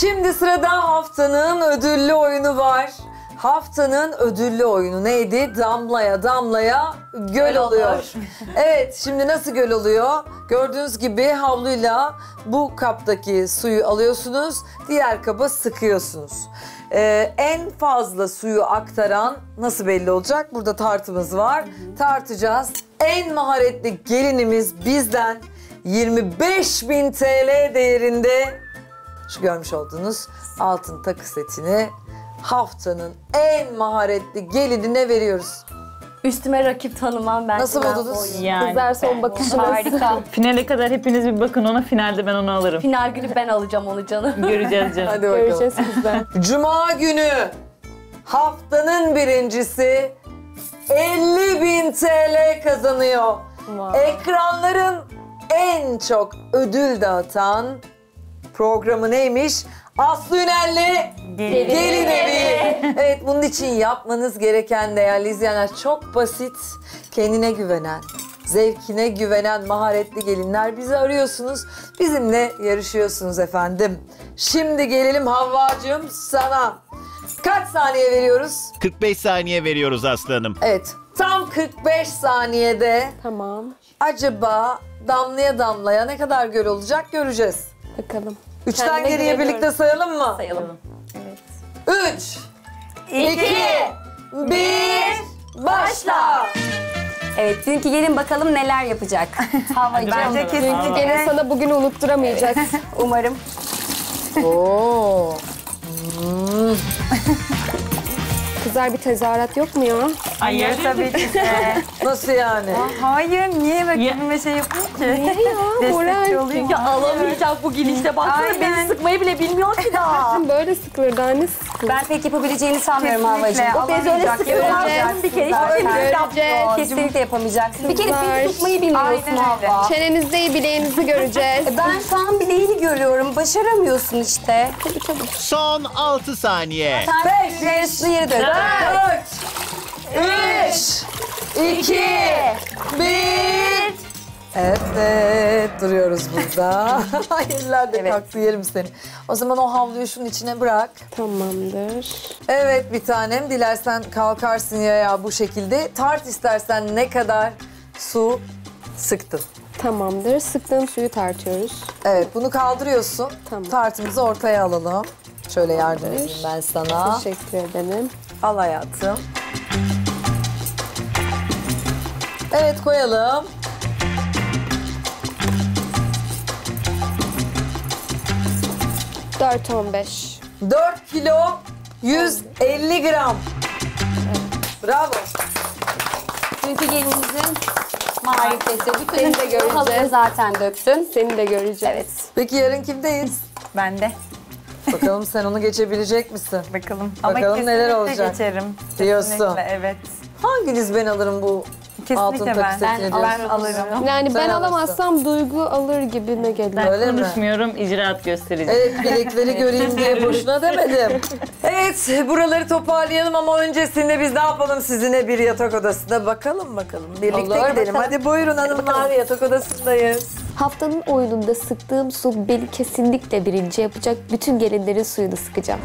Şimdi sırada haftanın ödüllü oyunu var. Haftanın ödüllü oyunu neydi? Damlaya damlaya göl oluyor. Evet, şimdi nasıl göl oluyor? Gördüğünüz gibi havluyla bu kaptaki suyu alıyorsunuz, diğer kaba sıkıyorsunuz. En fazla suyu aktaran nasıl belli olacak? Burada tartımız var. Tartacağız. En maharetli gelinimiz bizden 25.000 TL değerinde şu görmüş olduğunuz altın takı setini haftanın en maharetli gelinine veriyoruz. Üstüme rakip tanımam ben. Nasıl buldunuz? Yani, kızlar son bakışınız. Harika. Finale kadar hepiniz bir bakın ona, finalde ben onu alırım. Final günü ben alacağım onu canım. Göreceğiz canım. Hadi bakalım. Göreceğiz kızlar. Cuma günü haftanın birincisi 50.000 TL kazanıyor. Wow. Ekranların en çok ödül dağıtan programı neymiş? Aslı Ünel'le Gelin Evi. Evet, bunun için yapmanız gereken değerli izleyenler çok basit. Kendine güvenen, zevkine güvenen maharetli gelinler bizi arıyorsunuz. Bizimle yarışıyorsunuz efendim. Şimdi gelelim Havvacığım sana. Kaç saniye veriyoruz? 45 saniye veriyoruz Aslı Hanım. Evet, tam 45 saniyede. Tamam. Acaba damlaya damlaya ne kadar göl olacak göreceğiz. Bakalım. Üçten kendime geriye gidiyorum. Birlikte sayalım mı? Sayalım. Evet. 3, 2, 1, başla. Evet, dünkü gelin bakalım neler yapacak. Bence kesinlikle gelin sana bugünü unutturamayacak. Evet. Umarım. Oo. Kızlar bir tezahürat yok mu ya? Hayır tabii ki. Nasıl yani? Hayır, niye böyle kendime şey yapayım ki? Niye ya? Moral olayım ki alamayacak bu girişte. Baksana beni sıkmayı bile bilmiyor ki daha. Böyle sıkılır daha ne sıkılır? Ben pek yapabileceğini sanmıyorum Havvacığım. O bez öyle sıkılır. Bir kere hiç kesinlikle yapamayacaksın. Bir kere beni tutmayı bilmiyorsun Havva. Çenenizde bileğinizi göreceğiz. Ben şu an bileğini görüyorum. Başaramıyorsun işte. Tabii tabii. Son 6 saniye. 5. Yarısını yere dön. 4, 3, 2, 1. Evet, duruyoruz burada. Hayırlar da kalktı, yerim seni. O zaman o havluyu şunun içine bırak. Tamamdır. Evet bir tanem, dilersen kalkarsın ya bu şekilde. Tart istersen ne kadar su sıktın. Tamamdır, sıktığım suyu tartıyoruz. Evet, bunu kaldırıyorsun. Tamam. Tartımızı ortaya alalım. Şöyle yardım edeyim ben sana. Teşekkür ederim. Al hayatım. Evet, koyalım. $4,15. 4 kilo 150 gram. Evet. Bravo. Çünkü gelinimizin marifeti. Seni de göreceğiz. Zaten döktün. Seni de göreceğiz. Evet. Peki yarın kimdeyiz? Ben de. Bakalım sen onu geçebilecek misin? Bakalım. Bakalım neler olacak. Geçerim. Diyorsun. Kesinlikle, evet. Hanginiz ben alırım bu altın takı setini? Ben alırım. Yani sen ben alamazsam Duygu alır gibime geliyor. Ben öyle konuşmuyorum, icraat göstereceğim. Evet, bilekleri göreyim diye boşuna demedim. Evet, buraları toparlayalım ama öncesinde biz ne yapalım sizinle? Bir yatak odasına bakalım. Birlikte olur, gidelim. Bakalım. Hadi buyurun hanımlar, yatak odasındayız. Haftanın oyununda sıktığım su beni kesinlikle birinci yapacak. Bütün gelinlerin suyunu sıkacağım.